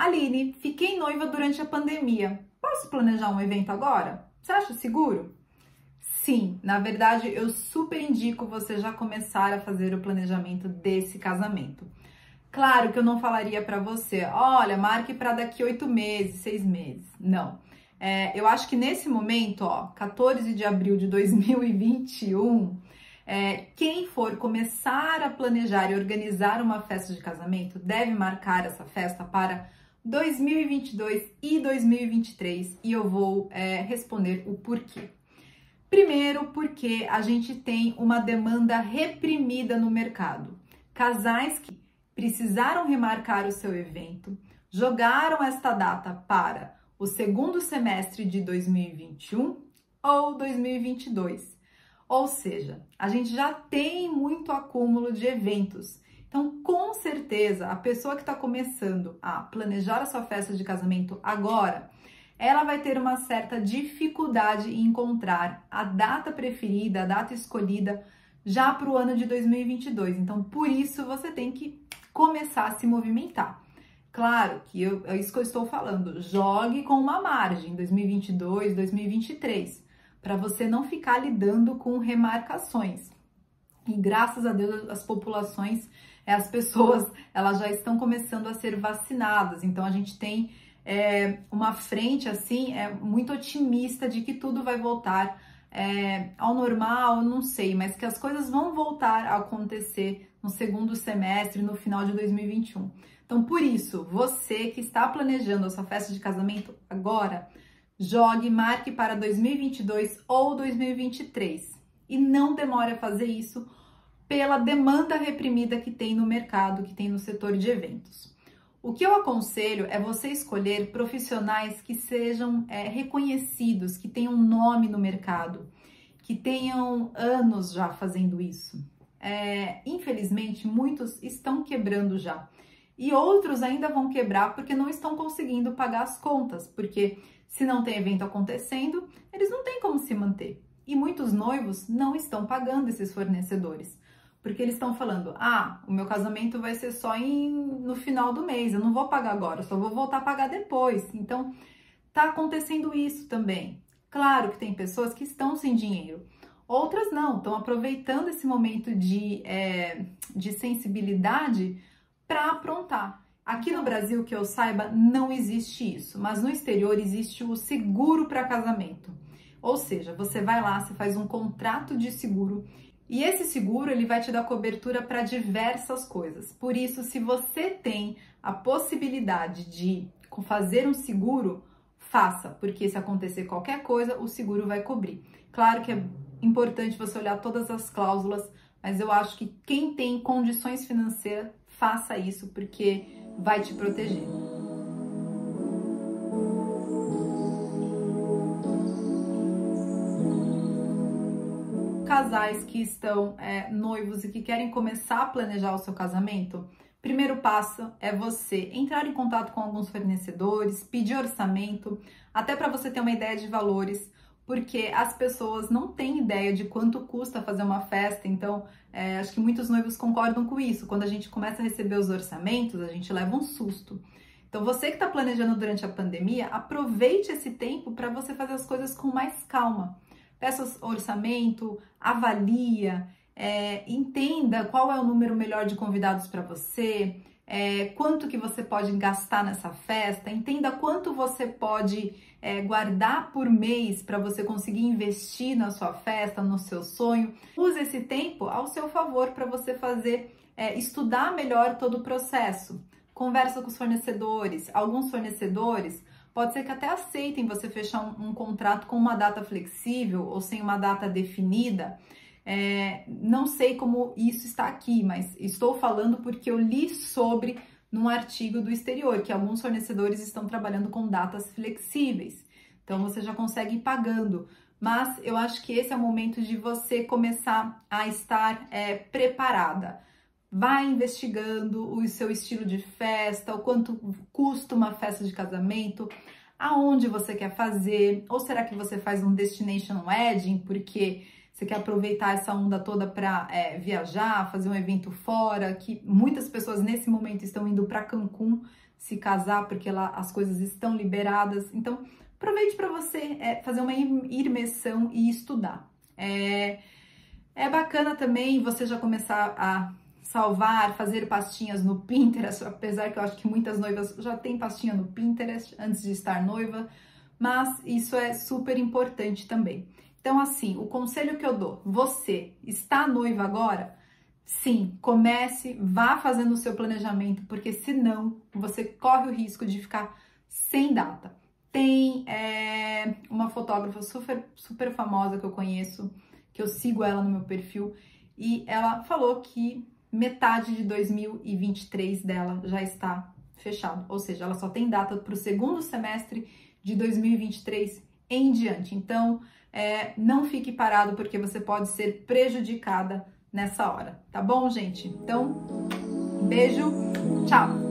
Aline, fiquei noiva durante a pandemia. Posso planejar um evento agora? Você acha seguro? Sim, na verdade eu super indico você já começar a fazer o planejamento desse casamento. Claro que eu não falaria para você, olha, marque para daqui 8 meses, 6 meses. Não. Eu acho que nesse momento, ó, 14 de abril de 2021, quem for começar a planejar e organizar uma festa de casamento deve marcar essa festa para 2022 e 2023 e eu vou responder o porquê. Primeiro, porque a gente tem uma demanda reprimida no mercado. Casais que precisaram remarcar o seu evento, jogaram esta data para o segundo semestre de 2021 ou 2022. Ou seja, a gente já tem muito acúmulo de eventos. Então, com certeza, a pessoa que está começando a planejar a sua festa de casamento agora, ela vai ter uma certa dificuldade em encontrar a data preferida, a data escolhida já para o ano de 2022. Então, por isso, você tem que começar a se movimentar. Claro que é isso que eu estou falando, jogue com uma margem, 2022, 2023, para você não ficar lidando com remarcações. E graças a Deus as populações, as pessoas, elas já estão começando a ser vacinadas, então a gente tem uma frente assim, muito otimista de que tudo vai voltar ao normal, não sei, mas que as coisas vão voltar a acontecer no segundo semestre, no final de 2021. Então, por isso, você que está planejando a sua festa de casamento agora, jogue, marque para 2022 ou 2023. E não demore a fazer isso pela demanda reprimida que tem no mercado, que tem no setor de eventos. O que eu aconselho é você escolher profissionais que sejam reconhecidos, que tenham nome no mercado, que tenham anos já fazendo isso. Infelizmente, muitos estão quebrando já. E outros ainda vão quebrar porque não estão conseguindo pagar as contas, porque se não tem evento acontecendo, eles não têm como se manter. E muitos noivos não estão pagando esses fornecedores, porque eles estão falando, ah, o meu casamento vai ser só no final do mês, eu não vou pagar agora, eu só vou voltar a pagar depois. Então, tá acontecendo isso também. Claro que tem pessoas que estão sem dinheiro, outras não, estão aproveitando esse momento de sensibilidade para aprontar. Aqui no Brasil, que eu saiba, não existe isso, mas no exterior existe o seguro para casamento. Ou seja, você vai lá, você faz um contrato de seguro e esse seguro ele vai te dar cobertura para diversas coisas. Por isso, se você tem a possibilidade de fazer um seguro, faça, porque se acontecer qualquer coisa, o seguro vai cobrir. Claro que é importante você olhar todas as cláusulas, mas eu acho que quem tem condições financeiras, faça isso porque vai te proteger. Casais que estão noivos e que querem começar a planejar o seu casamento, primeiro passo é você entrar em contato com alguns fornecedores, pedir orçamento, até para você ter uma ideia de valores, porque as pessoas não têm ideia de quanto custa fazer uma festa, então acho que muitos noivos concordam com isso. Quando a gente começa a receber os orçamentos, a gente leva um susto. Então você que está planejando durante a pandemia, aproveite esse tempo para você fazer as coisas com mais calma. Peça orçamento, avalia, entenda qual é o número melhor de convidados para você, quanto que você pode gastar nessa festa, entenda quanto você pode guardar por mês para você conseguir investir na sua festa, no seu sonho. Use esse tempo ao seu favor para você fazer, estudar melhor todo o processo. Conversa com os fornecedores, alguns fornecedores pode ser que até aceitem você fechar um contrato com uma data flexível ou sem uma data definida. Não sei como isso está aqui, mas estou falando porque eu li sobre num artigo do exterior, que alguns fornecedores estão trabalhando com datas flexíveis. Então, você já consegue ir pagando. Mas eu acho que esse é o momento de você começar a estar preparada. Vai investigando o seu estilo de festa, o quanto custa uma festa de casamento, aonde você quer fazer, ou será que você faz um destination wedding, porque você quer aproveitar essa onda toda para viajar, fazer um evento fora, que muitas pessoas nesse momento estão indo para Cancún. se casar, porque lá as coisas estão liberadas. Então, aproveite para você fazer uma imersão e estudar. É bacana também você já começar a salvar, fazer pastinhas no Pinterest, apesar que eu acho que muitas noivas já têm pastinha no Pinterest antes de estar noiva, mas isso é super importante também. Então, assim, o conselho que eu dou, você está noiva agora? Sim, comece, vá fazendo o seu planejamento, porque senão você corre o risco de ficar sem data. Tem uma fotógrafa super famosa que eu conheço, que eu sigo ela no meu perfil, e ela falou que metade de 2023 dela já está fechado, ou seja, ela só tem data para o segundo semestre de 2023 em diante. Então, não fique parado, porque você pode ser prejudicada nessa hora, tá bom, gente? Então, beijo, tchau!